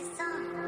song.